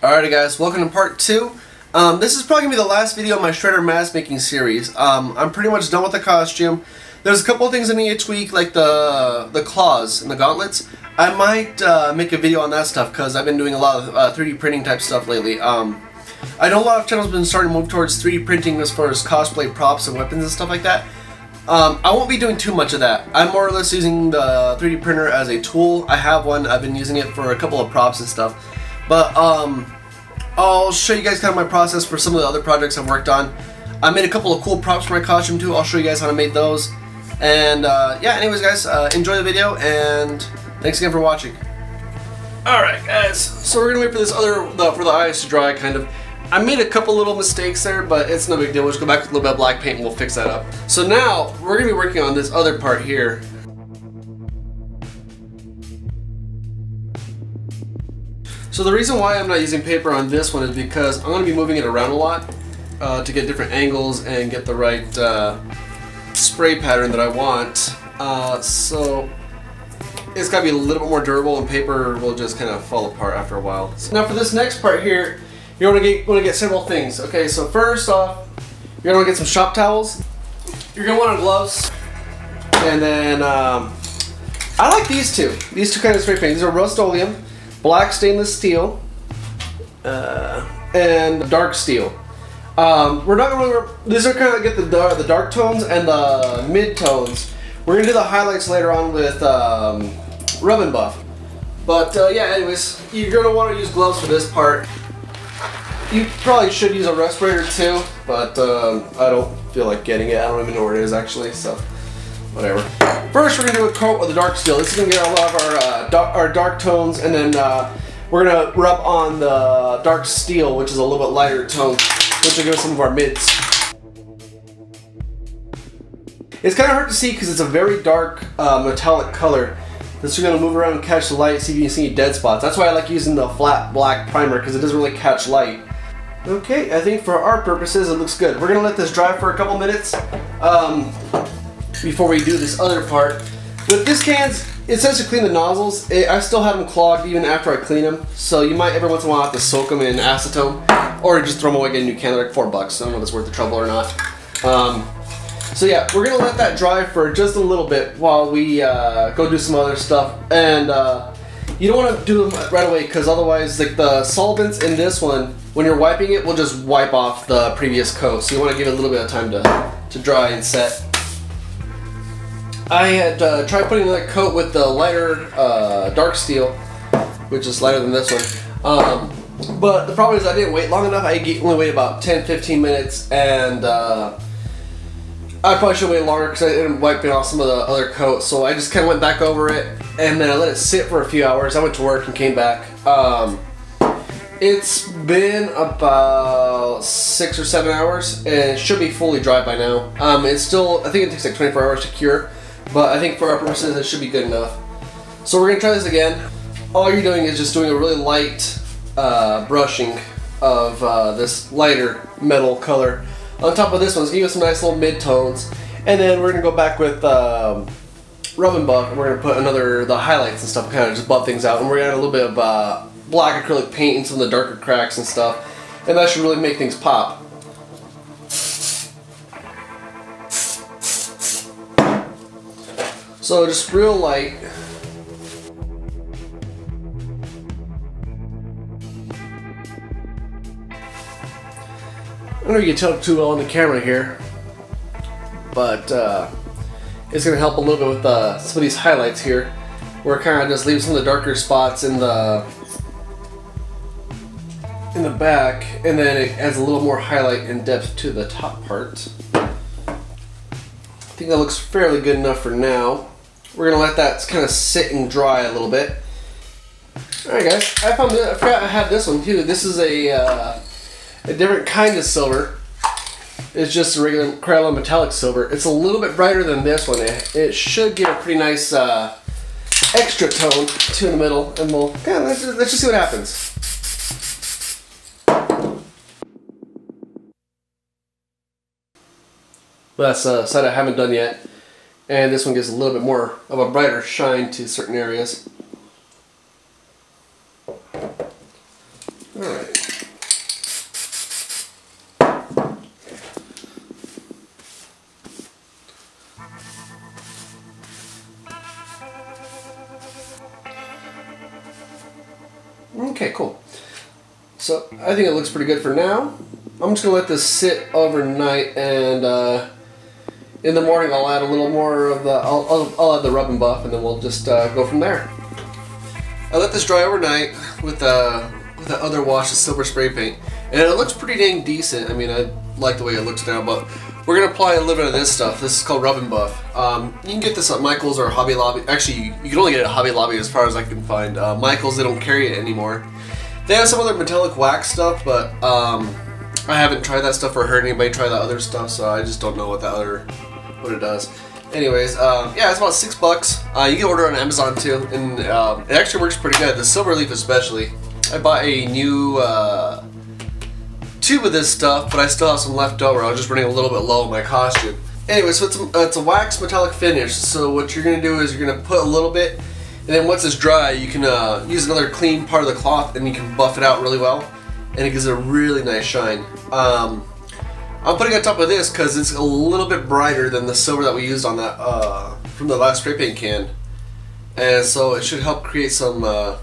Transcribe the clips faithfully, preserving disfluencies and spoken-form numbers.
Alrighty guys, welcome to part two. Um, this is probably going to be the last video of my Shredder Mask Making series. Um, I'm pretty much done with the costume. There's a couple of things I need to tweak, like the the claws and the gauntlets. I might uh, make a video on that stuff because I've been doing a lot of uh, three D printing type stuff lately. Um, I know a lot of channels have been starting to move towards three D printing as far as cosplay props and weapons and stuff like that. Um, I won't be doing too much of that. I'm more or less using the three D printer as a tool. I have one. I've been using it for a couple of props and stuff. But um, I'll show you guys kind of my process for some of the other projects I've worked on. I made a couple of cool props for my costume too. I'll show you guys how I made those. And uh, yeah, anyways guys, uh, enjoy the video and thanks again for watching. Alright guys, so we're gonna wait for this other, the, for the eyes to dry kind of. I made a couple little mistakes there, but it's no big deal. We'll just go back with a little bit of black paint and we'll fix that up. So now, we're gonna be working on this other part here. So the reason why I'm not using paper on this one is because I'm going to be moving it around a lot uh, to get different angles and get the right uh, spray pattern that I want. Uh, so it's got to be a little bit more durable and paper will just kind of fall apart after a while. So now for this next part here, you're going to get, going to get several things. Okay, so first off, you're going to get some shop towels. You're going to want gloves. And then um, I like these two. These two kinds of spray paint. These are Rust-Oleum. Black stainless steel uh, and dark steel. Um, we're not going to. These are kind of get the the dark tones and the mid tones. We're gonna do the highlights later on with um, Rub and Buff. But uh, yeah, anyways, you're gonna want to use gloves for this part. You probably should use a respirator too, but um, I don't feel like getting it. I don't even know where it is actually. So. Whatever. First, we're gonna do a coat with the dark steel. This is gonna get a lot of our uh, dark, our dark tones, and then uh, we're gonna rub on the dark steel, which is a little bit lighter tone, which will give us some of our mids. It's kind of hard to see because it's a very dark uh, metallic color. This is gonna move around and catch the light, see if you can see any dead spots. That's why I like using the flat black primer because it doesn't really catch light. Okay, I think for our purposes, it looks good. We're gonna let this dry for a couple minutes. Um, before we do this other part. With this cans, it says to clean the nozzles. It, I still have them clogged even after I clean them, so you might every once in a while have to soak them in acetone or just throw them away, get a new can. They're like four bucks. I don't know if it's worth the trouble or not. Um, so yeah, we're gonna let that dry for just a little bit while we uh, go do some other stuff. And uh, you don't wanna do them right away because otherwise like the solvents in this one, when you're wiping it, will just wipe off the previous coat. So you wanna give it a little bit of time to, to dry and set. I had uh, tried putting another coat with the lighter uh, dark steel, which is lighter than this one, um, but the problem is I didn't wait long enough. I only waited about ten to fifteen minutes, and uh, I probably should wait longer because I didn't wipe off some of the other coats, so I just kind of went back over it, and then I let it sit for a few hours. I went to work and came back. Um, it's been about six or seven hours, and it should be fully dry by now. Um, it's still, I think it takes like twenty-four hours to cure. But I think for our purposes, it should be good enough. So we're gonna try this again. All you're doing is just doing a really light uh, brushing of uh, this lighter metal color on top of this one. So give us some nice little mid-tones. And then we're gonna go back with um, Rub and Buff, and we're gonna put another, the highlights and stuff, kind of just buff things out. And we're gonna add a little bit of uh, black acrylic paint in some of the darker cracks and stuff. And that should really make things pop. So just real light. I don't know if you can tell too well on the camera here, but uh, it's going to help a little bit with uh, some of these highlights here, where it kind of just leaves some of the darker spots in the in the back, and then it adds a little more highlight and depth to the top part. I think that looks fairly good enough for now. We're gonna let that kind of sit and dry a little bit. All right, guys. I found that, I forgot I had this one too. This is a uh, a different kind of silver. It's just a regular Krylon metallic silver. It's a little bit brighter than this one. It, it should give a pretty nice uh, extra tone to in the middle, and we'll yeah, let's, just, let's just see what happens. That's a side I haven't done yet, and this one gives a little bit more of a brighter shine to certain areas. All right. Okay, cool. So I think it looks pretty good for now. I'm just gonna let this sit overnight, and uh, in the morning I'll add a little more of the, I'll, I'll, I'll add the Rub and Buff, and then we'll just uh, go from there. I let this dry overnight with uh, with the other wash of silver spray paint, and it looks pretty dang decent. I mean, I like the way it looks now, but we're gonna apply a little bit of this stuff. This is called Rub and Buff. Um, you can get this at Michael's or Hobby Lobby. Actually, you, you can only get it at Hobby Lobby as far as I can find. Uh, Michael's, they don't carry it anymore. They have some other metallic wax stuff, but um, I haven't tried that stuff or heard anybody try that other stuff, so I just don't know what that other what it does. Anyways, uh, yeah, it's about six bucks. Uh, you can order on Amazon too, and um, it actually works pretty good. The silver leaf especially. I bought a new uh, tube of this stuff, but I still have some left over. I was just running a little bit low on my costume. Anyway, so it's a, it's a wax metallic finish. So what you're gonna do is you're gonna put a little bit, and then once it's dry, you can uh, use another clean part of the cloth, and you can buff it out really well. And it gives it a really nice shine. Um, I'm putting it on top of this because it's a little bit brighter than the silver that we used on that uh, from the last spray paint can, and so it should help create some uh,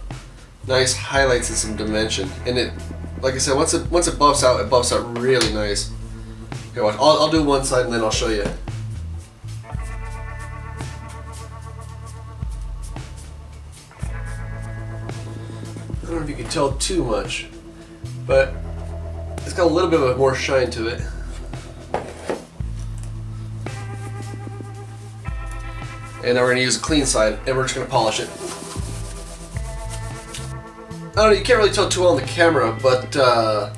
nice highlights and some dimension. And it, like I said, once it once it buffs out, it buffs out really nice. Okay, watch. I'll, I'll do one side and then I'll show you. I don't know if you can tell too much, but it's got a little bit of a more shine to it. And now we're gonna use a clean side, and we're just gonna polish it. I don't know, you can't really tell too well on the camera, but uh,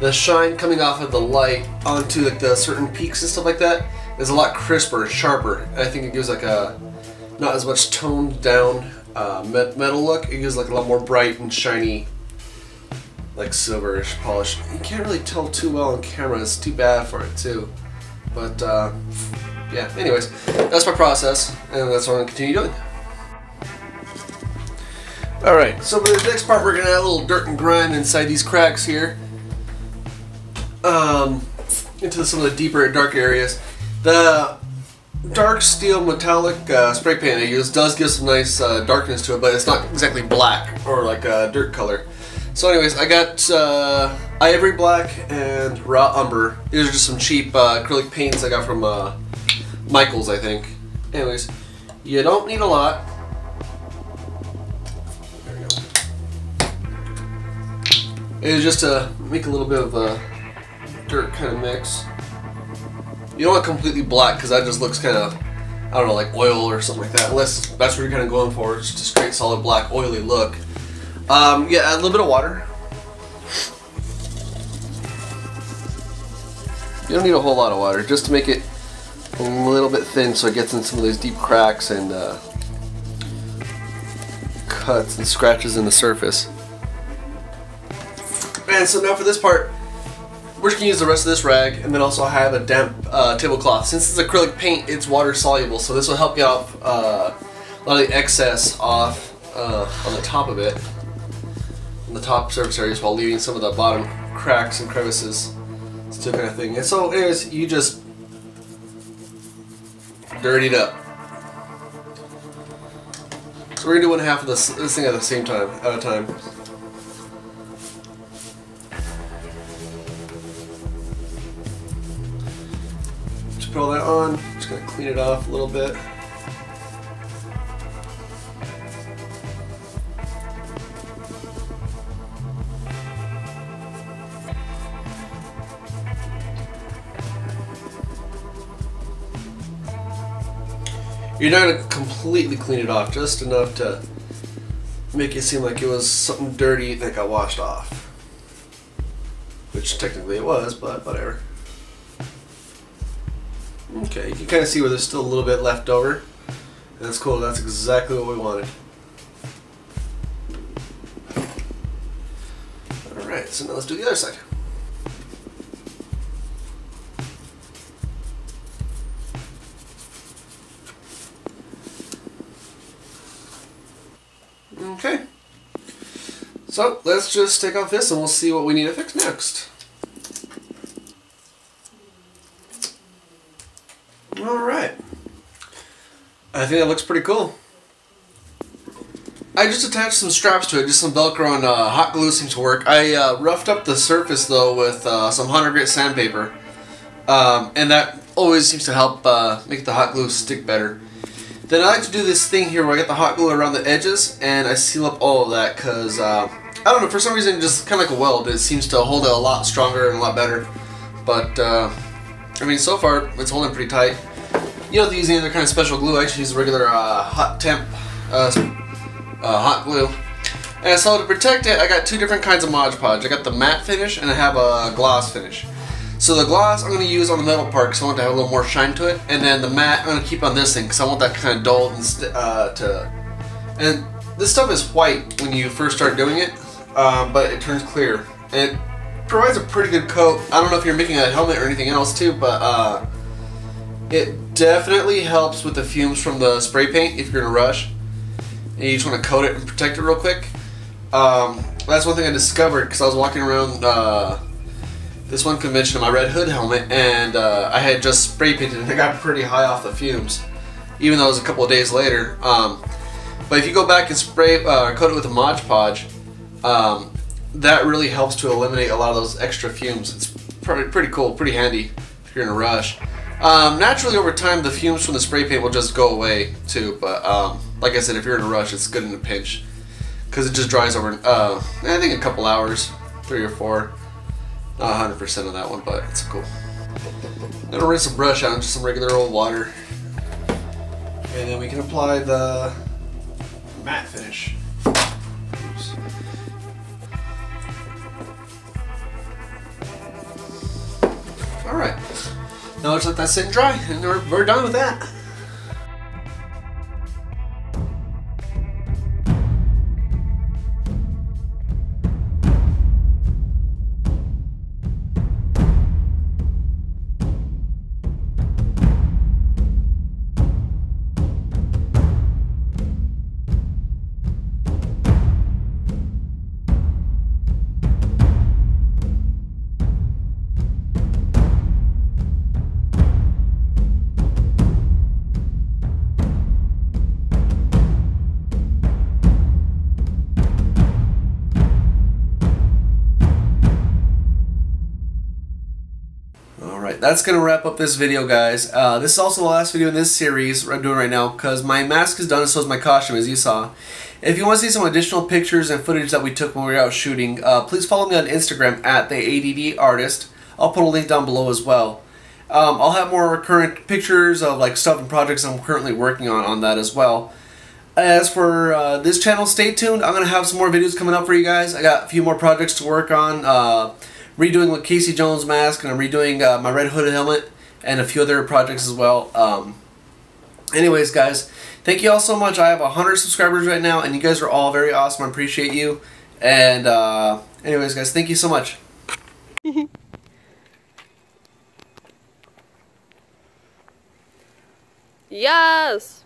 the shine coming off of the light onto like the certain peaks and stuff like that is a lot crisper, sharper. I think it gives like a not as much toned down uh, metal look. It gives like a lot more bright and shiny, like silverish polish. You can't really tell too well on camera. It's too bad for it too. But uh, yeah, anyways, that's my process, and that's what I'm gonna continue doing. All right, so for the next part, we're gonna add a little dirt and grime inside these cracks here, um, into some of the deeper and dark areas. The dark steel metallic uh, spray paint I use does give some nice uh, darkness to it, but it's not exactly black or like a dirt color. So anyways, I got uh, Ivory Black and Raw Umber. These are just some cheap uh, acrylic paints I got from uh, Michael's, I think. Anyways, you don't need a lot. There we go. It's just to make a little bit of a dirt kind of mix. You don't want completely black, because that just looks kind of, I don't know, like oil or something like that. Unless that's what you're kind of going for, it's just a straight solid black oily look. Um, yeah, add a little bit of water. You don't need a whole lot of water, just to make it a little bit thin so it gets in some of those deep cracks and uh, cuts and scratches in the surface. And so now for this part, we're just going to use the rest of this rag, and then also have a damp uh, tablecloth. Since it's acrylic paint, it's water soluble, so this will help get off uh, a lot of the excess off uh, on the top of it. The top surface areas, while leaving some of the bottom cracks and crevices, still kind of thing. And so anyways, you just dirty it up. So we're gonna do one half of this, this thing at the same time, at a time. Just put all that on. Just gonna clean it off a little bit. You're not going to completely clean it off, just enough to make it seem like it was something dirty that got washed off. Which technically it was, but whatever. Okay, you can kind of see where there's still a little bit left over. And that's cool, that's exactly what we wanted. Alright, so now let's do the other side. Okay, so let's just take off this and we'll see what we need to fix next. Alright, I think that looks pretty cool. I just attached some straps to it, just some Velcro and uh, hot glue seems to work. I uh, roughed up the surface though with uh, some one hundred grit sandpaper, um, and that always seems to help uh, make the hot glue stick better. Then I like to do this thing here where I get the hot glue around the edges and I seal up all of that because, uh, I don't know, for some reason just kind of like a weld, it seems to hold it a lot stronger and a lot better. But, uh, I mean, so far it's holding pretty tight. You don't have to use any other kind of special glue, I just use regular uh, hot temp. Uh, Uh, hot glue. And so to protect it, I got two different kinds of Mod Podge. I got the matte finish and I have a gloss finish. So the gloss I'm going to use on the metal part because I want to have a little more shine to it, and then the matte I'm going to keep on this thing because I want that kind of dulled and uh, to. And this stuff is white when you first start doing it, um, but it turns clear. And it provides a pretty good coat. I don't know if you're making a helmet or anything else too, but uh, it definitely helps with the fumes from the spray paint if you're in a rush. And you just want to coat it and protect it real quick. Um, that's one thing I discovered because I was walking around uh, this one convention in my Red Hood helmet, and uh, I had just spray painted and I got pretty high off the fumes, even though it was a couple of days later. Um, but if you go back and spray uh, coat it with a Mod Podge, um, that really helps to eliminate a lot of those extra fumes. It's pretty, pretty cool, pretty handy if you're in a rush. Um, naturally over time the fumes from the spray paint will just go away too, but um, like I said, if you're in a rush it's good in a pinch because it just dries over uh, I think a couple hours, three or four. Not one hundred percent on that one, but it's cool. I'm going to rinse the brush out, just some regular old water, and then we can apply the matte finish. Oops. Alright. Now let's let that sit and dry, and we're, we're done with that. That's going to wrap up this video, guys. Uh, this is also the last video in this series I'm doing right now because my mask is done and so is my costume, as you saw. If you want to see some additional pictures and footage that we took when we were out shooting, uh, please follow me on Instagram at the add artist. I'll put a link down below as well. Um, I'll have more current pictures of like stuff and projects I'm currently working on on that as well. As for uh, this channel, stay tuned. I'm going to have some more videos coming up for you guys. I got a few more projects to work on. Uh, redoing with Casey Jones' mask, and I'm redoing uh, my Red Hood helmet and a few other projects as well. Um, anyways, guys, thank you all so much. I have one hundred subscribers right now, and you guys are all very awesome. I appreciate you. And uh, anyways, guys, thank you so much. Yes!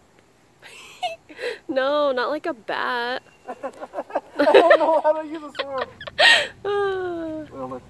No, not like a bat. I don't know how to use a sword.